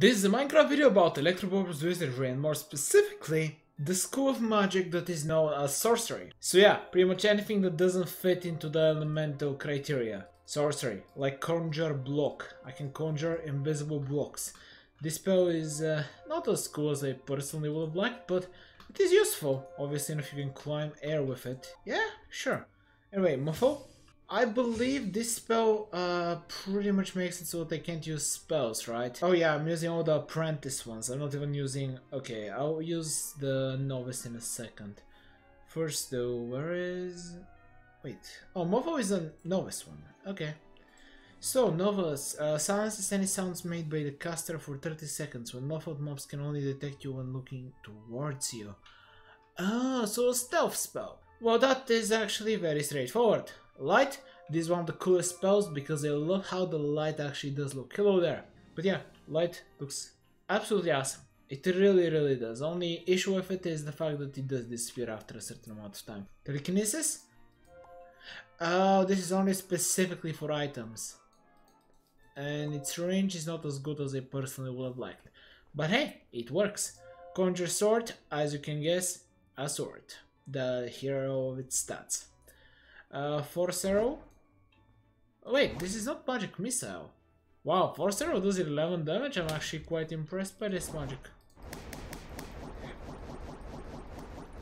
This is a Minecraft video about Electroblob's Wizardry and more specifically, the school of magic that is known as sorcery. So yeah, pretty much anything that doesn't fit into the elemental criteria. Sorcery, like Conjure Block. I can conjure invisible blocks. This spell is not as cool as I personally would have liked, but it is useful. Obviously, if you can climb air with it. Yeah, sure. Anyway, Mofo. I believe this spell pretty much makes it so that I can't use spells, right? Oh yeah, I'm using all the apprentice ones. I'm not even using... Okay, I'll use the novice in a second. First though, where is... Wait. Oh, Mofo is a novice one. Okay. So, novice. Silences any sounds made by the caster for 30 seconds. When muffled mobs can only detect you when looking towards you. Ah, so a stealth spell. Well, that is actually very straightforward. Light, this is one of the coolest spells because I love how the light actually does look. Hello there. But yeah, light looks absolutely awesome. It really does. Only issue with it is the fact that it does disappear after a certain amount of time. Telekinesis? Oh, this is only specifically for items. And its range is not as good as I personally would have liked. But hey, it works. Conjure sword, as you can guess, a sword. The hero of its stats. Force arrow. Oh, wait, this is not magic missile. Wow, force arrow does 11 damage. I'm actually quite impressed by this magic.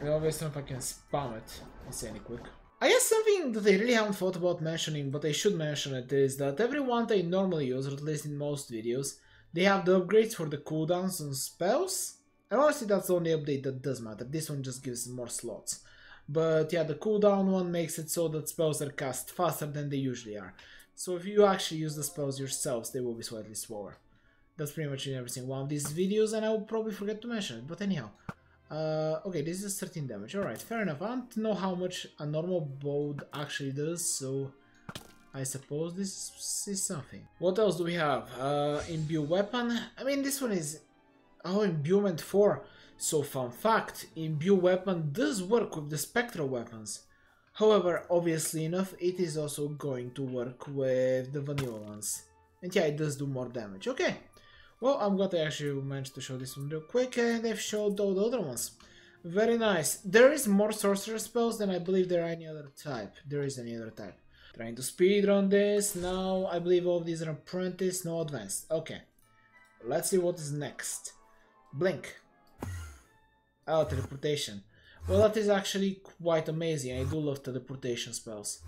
I always know if I can spam it insanely quick. I guess something that I really haven't thought about mentioning, but I should mention it, is that everyone that I normally use, or at least in most videos, they have the upgrades for the cooldowns on spells. And honestly, that's the only update that does matter. This one just gives more slots. But yeah, the cooldown one makes it so that spells are cast faster than they usually are. So if you actually use the spells yourselves, they will be slightly slower. That's pretty much in every single one of these videos, and I will probably forget to mention it, but anyhow. Okay, this is 13 damage, alright, fair enough. I don't know how much a normal bow actually does, so I suppose this is something. What else do we have? Imbued weapon. I mean, this one is... Oh, Imbuement 4. So, fun fact, Imbued weapon does work with the spectral weapons. However, obviously enough, it is also going to work with the vanilla ones. And yeah, it does do more damage. Okay. Well, I'm glad I actually managed to show this one real quick, and I've showed all the other ones. Very nice. There is more sorcerer spells than I believe there are any other type. There is any other type. Trying to speedrun this. Now, I believe all of these are apprentice, no advanced. Okay. Let's see what is next. Blink. Oh, teleportation. Well, that is actually quite amazing. I do love teleportation spells.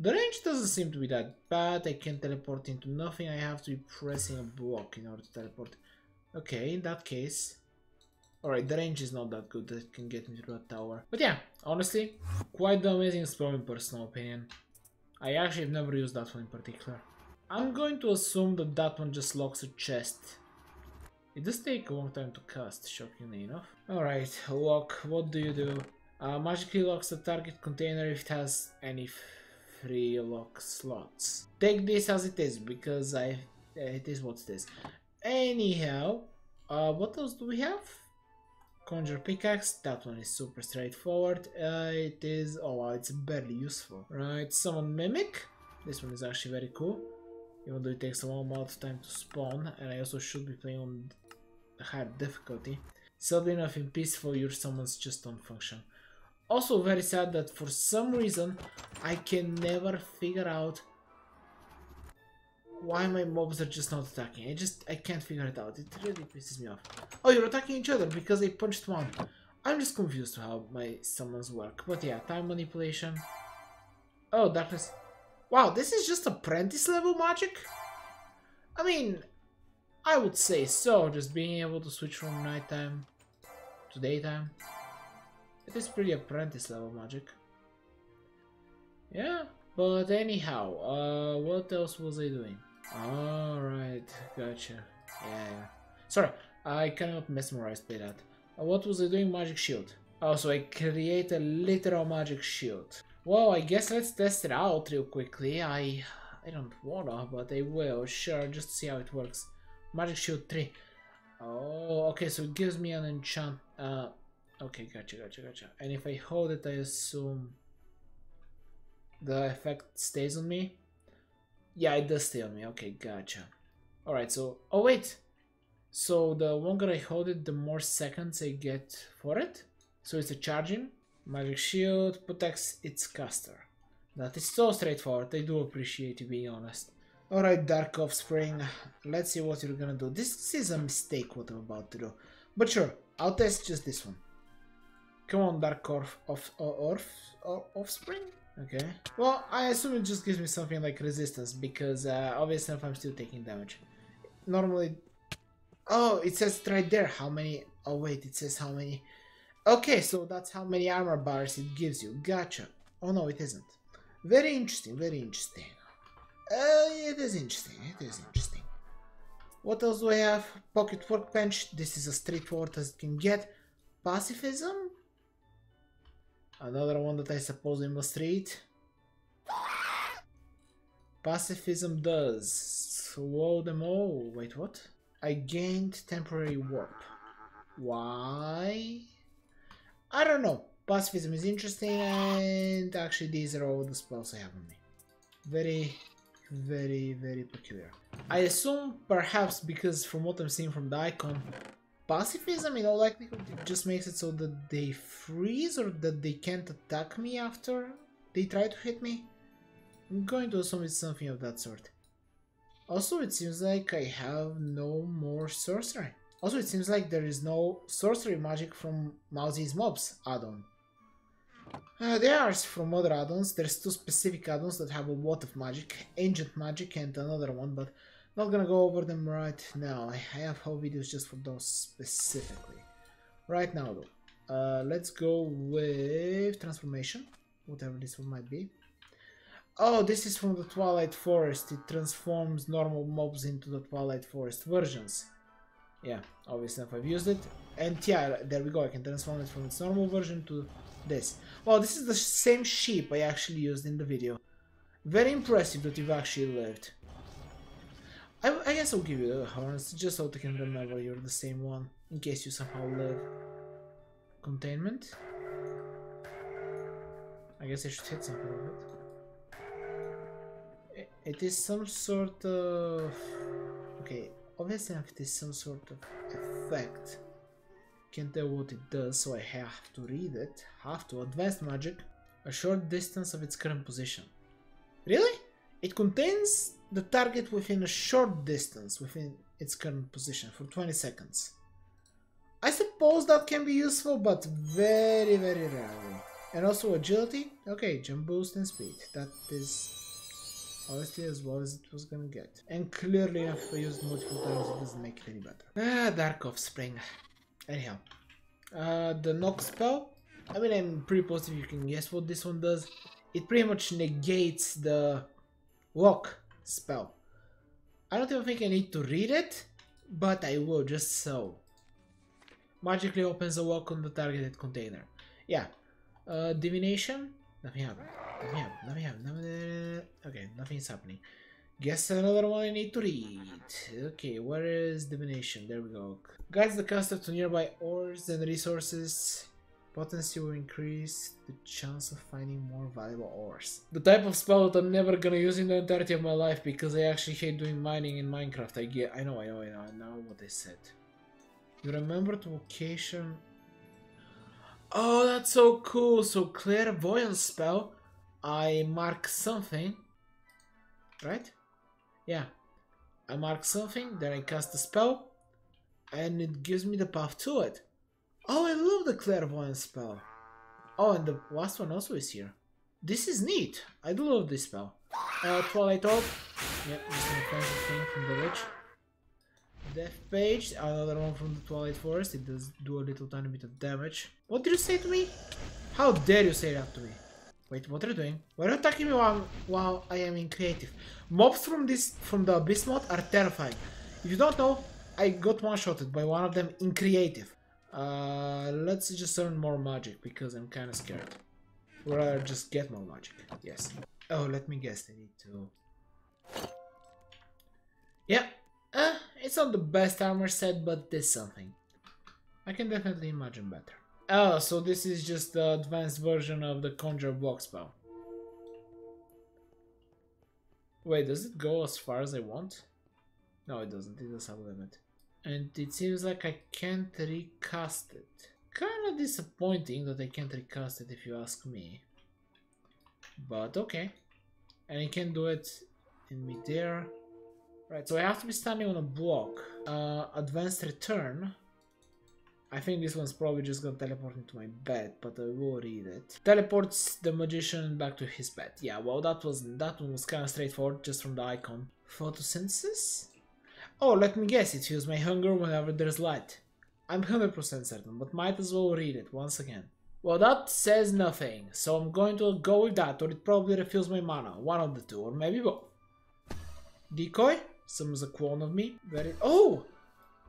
The range doesn't seem to be that bad. I can teleport into nothing. I have to be pressing a block in order to teleport. Okay, in that case... Alright, the range is not that good. It can get me through a tower. But yeah, honestly, quite the amazing spell in personal opinion. I actually have never used that one in particular. I'm going to assume that that one just locks a chest. It does take a long time to cast, shockingly enough. Alright, lock, what do you do? Magically locks the target container if it has any free lock slots. Take this as it is, because it is what it is. Anyhow, what else do we have? Conjure pickaxe, that one is super straightforward. It is, oh wow, it's barely useful. Right, summon mimic. This one is actually very cool. Even though it takes a long amount of time to spawn, and I also should be playing on higher difficulty. Sadly enough, in peaceful your summons just don't function. Also very sad that for some reason I can never figure out why my mobs are just not attacking. I can't figure it out. It really pisses me off. Oh, you're attacking each other because I punched one. I'm just confused how my summons work. But yeah, time manipulation. Oh, darkness. Wow, this is just apprentice level magic? I mean, I would say so, just being able to switch from nighttime to daytime. It is pretty apprentice level magic. Yeah, but anyhow, what else was I doing? Alright, gotcha. Yeah. Sorry, I cannot mesmerize by that. What was I doing? Magic shield. Oh, so I create a literal magic shield. Well, I guess let's test it out real quickly. I don't wanna, but I will, sure, just to see how it works. Magic shield 3. Oh, okay, so it gives me an enchant... okay, gotcha. And if I hold it, I assume the effect stays on me? Yeah, it does stay on me, okay, gotcha. Alright, so... Oh, wait! So the longer I hold it, the more seconds I get for it. So it's a charging. Magic shield protects its caster. That is so straightforward. I do appreciate you being honest. Alright, Dark Offspring, let's see what you're gonna do. This is a mistake what I'm about to do. But sure, I'll test just this one. Come on, Dark Offspring? Okay. Well, I assume it just gives me something like resistance, because obviously if I'm still taking damage. Normally... Oh, it says right there how many... Oh wait, it says how many... Okay, so that's how many armor bars it gives you. Gotcha. Oh no, it isn't. Very interesting, very interesting. It is interesting, it is interesting. What else do I have? Pocket workbench, this is as straightforward as it can get. Pacifism? Another one that I suppose I must read. Pacifism does slow them all. Wait, what? I gained temporary warp. Why? I don't know. Pacifism is interesting, and actually these are all the spells I have on me. Very, very, very peculiar. I assume perhaps because from what I'm seeing from the icon, Pacifism in all likelihood just makes it so that they freeze or that they can't attack me after they try to hit me. I'm going to assume it's something of that sort. Also, it seems like I have no more sorcery. Also, it seems like there is no sorcery magic from Mousy's Mobs add-on. There are from other add-ons. There's two specific add-ons that have a lot of magic. Ancient magic and another one, but not gonna go over them right now. I have whole videos just for those specifically. Right now though, let's go with Transformation, whatever this one might be. Oh, this is from the Twilight Forest. It transforms normal mobs into the Twilight Forest versions. Yeah, obviously if I've used it. And yeah, there we go, I can transform it from its normal version to this. Well, this is the same sheep I actually used in the video. Very impressive that you've actually lived. I guess I'll give you the horns, just so they can remember you're the same one, in case you somehow live. Containment? I guess I should hit something of it. It is some sort of... Okay. Obviously, if it is some sort of effect, can't tell what it does, so I have to read it. Have to. Advanced magic, a short distance of its current position. Really? It contains the target within a short distance within its current position for 20 seconds. I suppose that can be useful, but very, very rarely. And also agility. Okay, jump boost and speed. That is... honestly, as well as it was gonna get. And clearly, if I used multiple times, it doesn't make it any better. Dark Offspring. Anyhow. The knock spell. I mean, I'm pretty positive you can guess what this one does. It pretty much negates the lock spell. I don't even think I need to read it, but I will, just so. Magically opens a lock on the targeted container. Yeah. Divination. Nothing happened. Okay, nothing's happening. Guess another one I need to read. Okay, where is Divination? There we go. Guides the caster to nearby ores and resources. Potency will increase the chance of finding more valuable ores. The type of spell that I'm never gonna use in the entirety of my life because I actually hate doing mining in Minecraft. I know what I said. You remember the location? Oh, that's so cool. So Clairvoyance spell, I mark something, right? Yeah, I mark something, then I cast a spell, and it gives me the path to it. Oh, I love the Clairvoyance spell. Oh, and the last one also is here. This is neat. I do love this spell. Twilight Orb. Yep, just an offensive thing from the Witch. Death Page, another one from the Twilight Forest. It does do a little tiny bit of damage. What did you say to me? How dare you say that to me? Wait, what are you doing? Why are you attacking me while I am in creative? Mobs from the Abyss mod are terrifying. If you don't know, I got one-shotted by one of them in creative. Let's just earn more magic because I'm kind of scared. Or I'll just get more magic, yes. Oh, let me guess, I need to... Yeah. It's not the best armor set, but there's something. I can definitely imagine better. Oh, so this is just the advanced version of the Conjure Block spell. Wait, does it go as far as I want? No, it doesn't. It does have a limit. and it seems like I can't recast it. Kinda disappointing that I can't recast it if you ask me, but okay. And I can do it in midair. Right, so I have to be standing on a block. Advanced return. I think this one's probably just gonna teleport into my bed, but I will read it. Teleports the magician back to his bed. Yeah, well, that one was kind of straightforward just from the icon. Photosynthesis? Oh, let me guess, it fuels my hunger whenever there's light. I'm 100% certain, but might as well read it once again. Well, that says nothing, so I'm going to go with that, or it probably refuels my mana. One of the two, or maybe both. Decoy? Someone's a clone of me. Oh!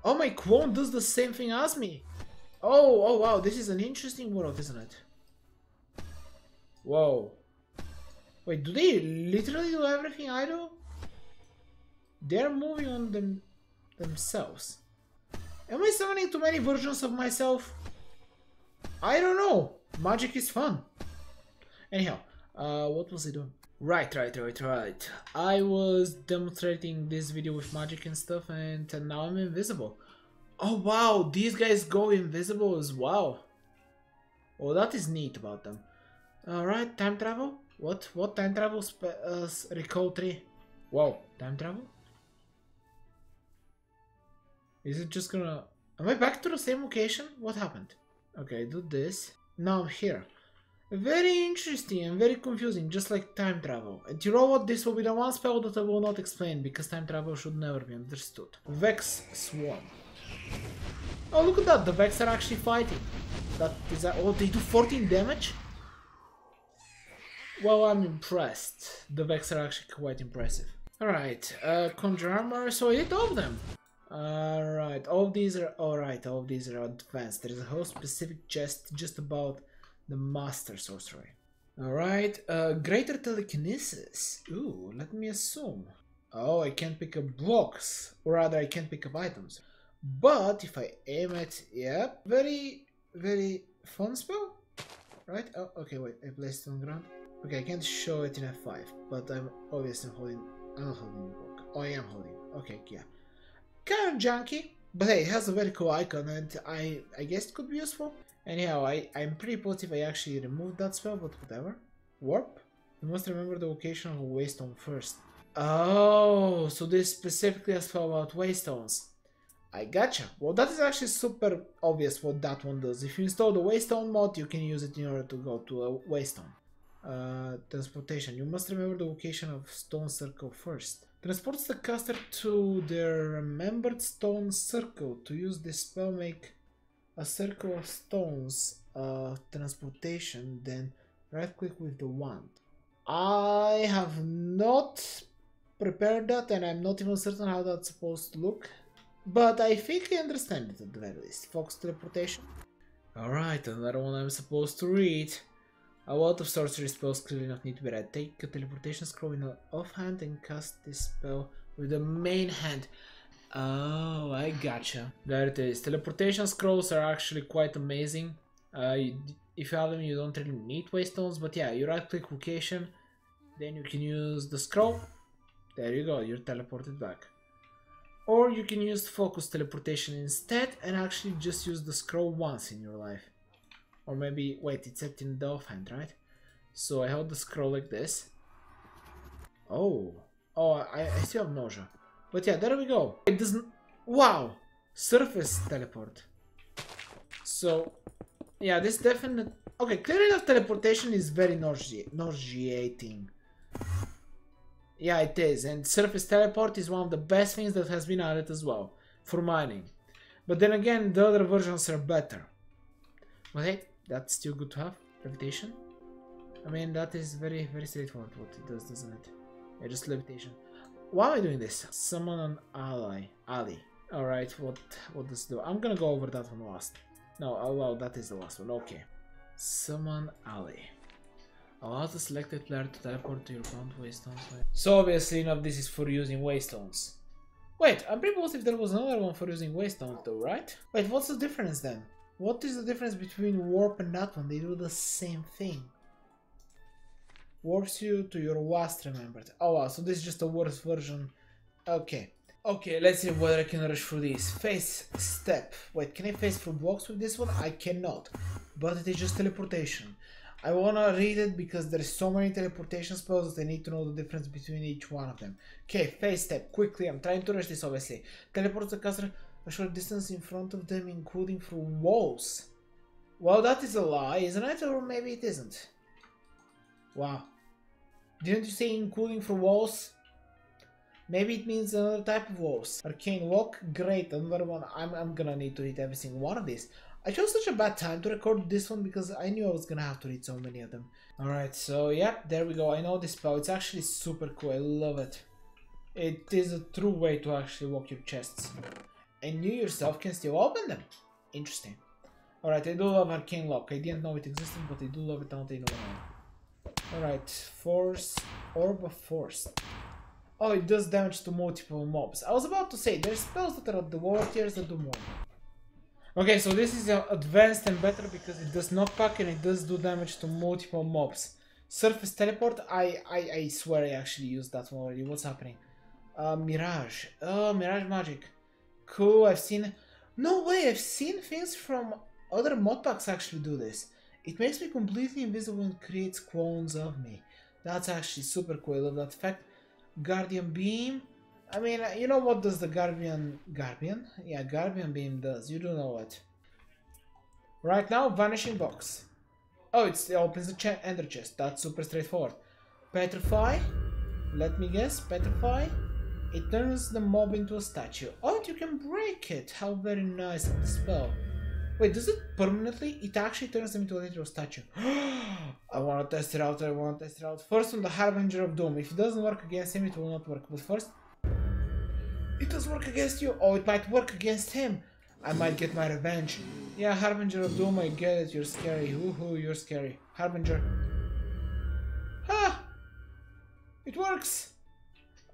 Oh, my clone does the same thing as me! Oh, wow, this is an interesting world, isn't it? Whoa. Wait, do they literally do everything I do? They're moving on themselves. Am I summoning too many versions of myself? I don't know. Magic is fun. Anyhow, what was I doing? Right. I was demonstrating this video with magic and stuff, and now I'm invisible. Oh wow, these guys go invisible as well. Oh, that is neat about them. Alright, time travel? What time travel? Recall 3. Wow, time travel? Is it just gonna... Am I back to the same location? What happened? Okay, do this. Now I'm here. Very interesting and very confusing, just like time travel. And you know what? This will be the one spell that I will not explain, because time travel should never be understood. Vex Swarm. Oh, look at that! The Vex are actually fighting. That is that. Oh, they do 14 damage? Well, I'm impressed. The Vex are actually quite impressive. Alright, Conjure Armor, so I hit all of them! Alright, all of these are advanced. There's a whole specific chest just about the master sorcery. Alright, greater telekinesis. Ooh, let me assume. Oh, I can't pick up blocks, or rather I can't pick up items. But if I aim it, yep, very, very fun spell, right? Oh, okay, wait, I placed it on the ground. Okay, I can't show it in F5, but I'm obviously holding, I'm not holding the block. Oh, I am holding, okay, yeah. Kind of janky, but hey, it has a very cool icon, and I guess it could be useful. Anyhow, I'm pretty positive I actually removed that spell, but whatever. Warp? You must remember the location of a Waystone first. Oh, so this is specifically a spell about Waystones. I gotcha. Well, that is actually super obvious what that one does. If you install the Waystone mod, you can use it in order to go to a Waystone. Transportation. You must remember the location of Stone Circle first. Transports the caster to their remembered Stone Circle. To use this spell, make a circle of stones, transportation, then right click with the wand. I have not prepared that, and I'm not even certain how that's supposed to look, but I think I understand it at the very least. Fox teleportation. Alright, another one I'm supposed to read. A lot of sorcery spells clearly not need to be read. Take a teleportation scroll in the offhand and cast this spell with the main hand. Oh, I gotcha. There it is. Teleportation scrolls are actually quite amazing. If you have them, you don't really need waystones, but yeah, you right-click location, then you can use the scroll. There you go, you're teleported back. Or you can use focus teleportation instead and actually just use the scroll once in your life. Or maybe, wait, it's set in the offhand, right? So I hold the scroll like this. Oh, I still have nausea. But yeah, there we go. It doesn't... Wow! Surface teleport. So, yeah, this definite... Okay, clearing of teleportation is very nauseating. Yeah, it is. And surface teleport is one of the best things that has been added as well. For mining. But then again, the other versions are better. But hey, that's still good to have. Levitation. I mean, that is very, very straightforward what it does, doesn't it? Yeah, just levitation. Why am I doing this? Summon an ally. Ally. Alright, what does it do? I'm gonna go over that one last. No, oh well, that is the last one. Okay. Summon ally. Allow the selected player to teleport to your ground waystones. So obviously enough, this is for using waystones. Wait, I'm pretty positive there was another one for using waystones though, right? Wait, what's the difference then? What is the difference between warp and that one? They do the same thing. Warps you to your last remembered. Oh wow, so this is just a worse version. Okay. Okay, let's see whether I can rush through this. Face step. Wait, can I face through blocks with this one? I cannot. But it is just teleportation. I wanna read it because there's so many teleportation spells that I need to know the difference between each one of them. Okay, face step. Quickly, I'm trying to rush this obviously. Teleports the caster a short distance in front of them, including through walls. Well, that is a lie, isn't it? Or maybe it isn't. Wow. Didn't you say including through walls? Maybe it means another type of walls. Arcane lock, great, another one. I'm gonna need to read every single one of these. I chose such a bad time to record this one because I knew I was gonna have to read so many of them. Alright, so yeah, there we go. I know this spell. It's actually super cool. I love it. It is a true way to actually walk your chests. And you yourself can still open them. Interesting. Alright, I do love Arcane Lock. I didn't know it existed, but I do love it now that I know it. Alright, Force, Orb of Force. Oh, it does damage to multiple mobs. I was about to say, there's spells that are at the lower tiers that do more. Okay, so this is advanced and better because it does not pack and it does do damage to multiple mobs. Surface Teleport, I swear I actually used that one already. What's happening? Mirage. Oh, Mirage Magic. Cool, I've seen... No way, I've seen things from other mod packs actually do this. It makes me completely invisible and creates clones of me. That's actually super cool, I love that fact. Guardian beam. I mean, you know what does the Guardian? Yeah, Guardian beam does. You do know it. Right now, vanishing box. Oh, it opens the ender chest. That's super straightforward. Petrify. Let me guess. Petrify. It turns the mob into a statue. Oh, you can break it. How very nice of the spell. Wait, does it permanently? It actually turns them into a literal statue. I want to test it out, First on the Harbinger of Doom. If it doesn't work against him, it will not work. But first... It does work against you! Oh, it might work against him! I might get my revenge. Yeah, Harbinger of Doom, I get it. You're scary. Woohoo, you're scary. Harbinger. Ha! It works!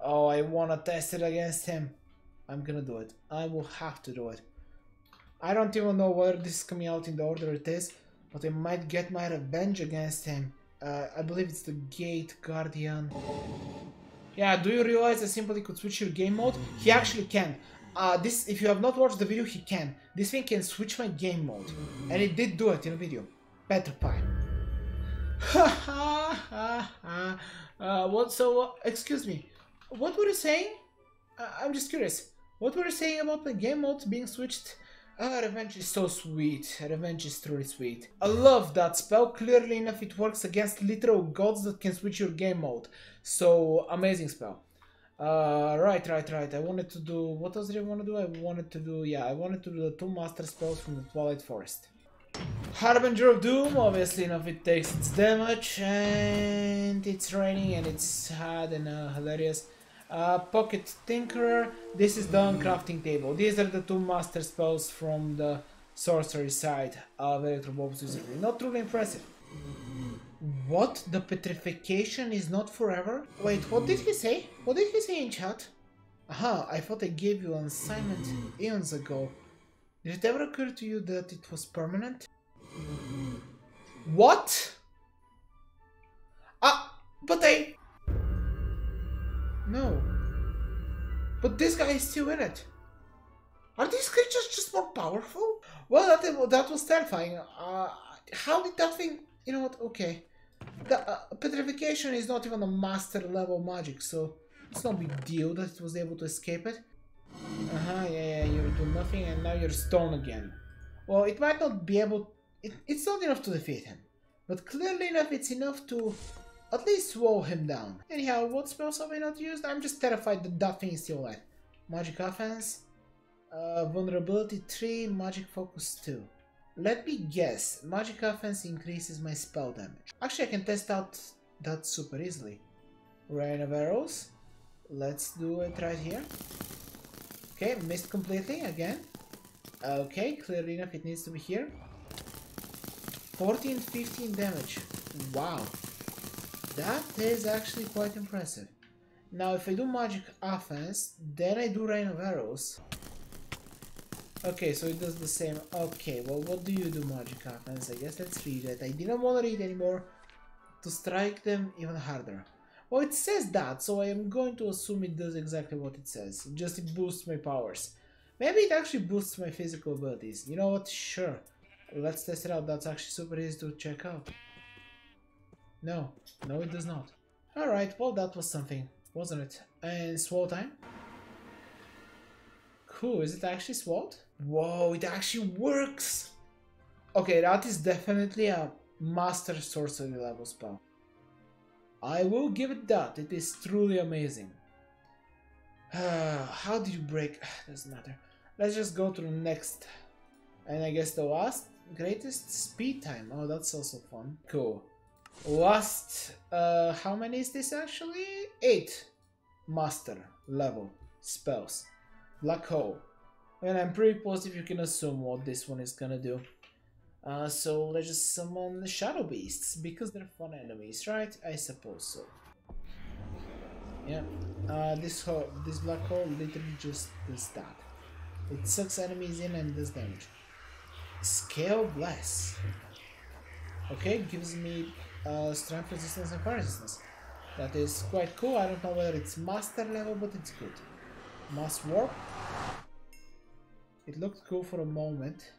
Oh, I want to test it against him. I'm gonna do it. I will have to do it. I don't even know whether this is coming out in the order it is, but I might get my revenge against him. I believe it's the Gate Guardian. Yeah, do you realize I simply could switch your game mode? He actually can. This, if you have not watched the video, he can. This thing can switch my game mode. And it did do it in a video. Petrify. Ha ha ha ha. What, so, excuse me. What were you saying? I'm just curious. What were you saying about my game mode being switched? Revenge is so sweet. Revenge is truly sweet. I love that spell. Clearly enough, it works against literal gods that can switch your game mode. So, amazing spell. Right. I wanted to do... What else did I want to do? I wanted to do the two master spells from the Twilight Forest. Harbinger of Doom. Obviously enough, it takes its damage. And it's raining and it's hard and hilarious. Pocket Tinkerer, this is the uncrafting table. These are the two master spells from the sorcery side of Electroblob's Wizardry. Not truly impressive. What? The petrification is not forever? Wait, what did he say? What did he say in chat? Aha, I thought I gave you an assignment eons ago. Did it ever occur to you that it was permanent? What? Ah, but I... No. But this guy is still in it. Are these creatures just more powerful? Well, that was terrifying. How did that thing... You know what? Okay. The, petrification is not even a master level magic, so... It's no big deal that it was able to escape it. Uh-huh, yeah, you do nothing and now you're stone again. Well, it might not be able... It's not enough to defeat him. But clearly enough, it's enough to... At least slow him down. Anyhow, what spells have I not used? I'm just terrified that that thing is still alive. Magic offense. Vulnerability 3, magic focus 2. Let me guess. Magic offense increases my spell damage. Actually, I can test out that super easily. Rain of arrows. Let's do it right here. Okay, missed completely again. Okay, clearly enough it needs to be here. 14, 15 damage. Wow. That is actually quite impressive. Now, if I do magic offense, then I do rain of arrows. Okay, so it does the same. Okay, well, what do you do magic offense? I guess let's read it. I didn't want to read anymore to strike them even harder. Well, it says that, so I am going to assume it does exactly what it says. Just it boosts my powers. Maybe it actually boosts my physical abilities. You know what? Sure. Let's test it out. That's actually super easy to check out. No. No, it does not. Alright, well, that was something, wasn't it? And swole time? Cool. Is it actually swole? Whoa, it actually works! Okay, that is definitely a master sorcery level spell. I will give it that. It is truly amazing. How do you break? Doesn't matter. Let's just go to the next. And I guess the last greatest speed time. Oh, that's also fun. Cool. Last, how many is this actually? 8 master level spells. Black hole. And I'm pretty positive you can assume what this one is gonna do. So let's just summon the shadow beasts because they're fun enemies, right? I suppose so. Yeah. This black hole literally just does that. It sucks enemies in and does damage. Scale bless. Okay, gives me strength resistance and fire resistance. That is quite cool. I don't know whether it's master level, but it's good. Mass warp. It looked cool for a moment.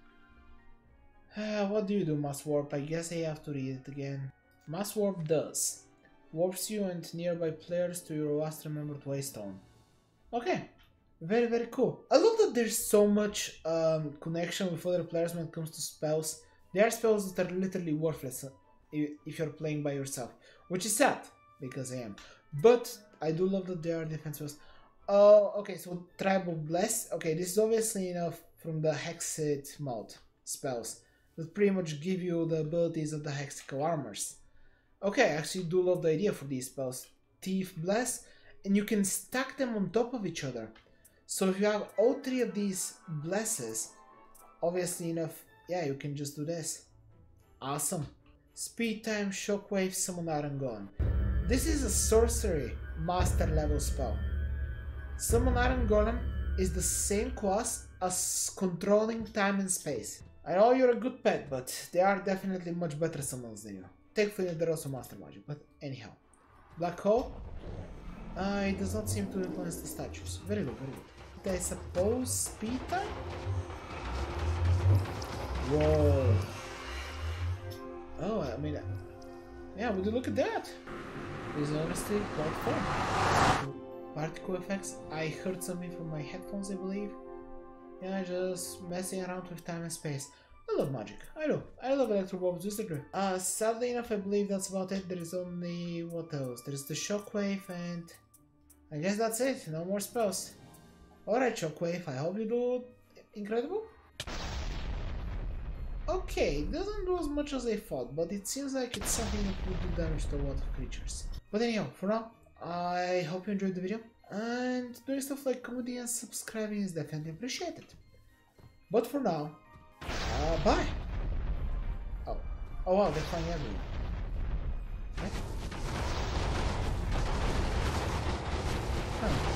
What do you do, Mass Warp? I guess I have to read it again. Mass Warp does. Warps you and nearby players to your last remembered Waystone. Okay. Very, very cool. I love that there's so much connection with other players when it comes to spells. There are spells that are literally worthless if you're playing by yourself. Which is sad, because I am. But I do love that there are different spells. Oh, okay, so Tribal Bless. Okay, this is obviously enough from the Hexit mod spells. That pretty much give you the abilities of the Hexical Armors. Okay, I actually do love the idea for these spells. Thief Bless, and you can stack them on top of each other. So if you have all 3 of these blesses, obviously enough, yeah, you can just do this. Awesome. Speed time, shockwave, summon Arangon. This is a sorcery master level spell. Summon Arangon is the same class as controlling time and space. I know you're a good pet, but there are definitely much better summons than you. Thankfully, they're also master magic, but anyhow. Black hole? It does not seem to influence the statues. Very good, very good. I suppose speed time? Whoa. Oh, I mean... yeah, would you look at that? It's honestly quite fun. Particle effects? I heard something from my headphones, I believe. Yeah, just messing around with time and space. I love magic. I do. I love Electroblob's Wizardry. Sadly enough, I believe that's about it. There is only... what else? There's the shockwave and... I guess that's it. No more spells. Alright, shockwave. I hope you do incredible. Okay, it doesn't do as much as I thought, but it seems like it's something that would do damage to a lot of creatures. But anyhow, for now, I hope you enjoyed the video. And doing stuff like comedy and subscribing is definitely appreciated. But for now, bye! Oh. Oh wow, they're flying everywhere. Right? Huh.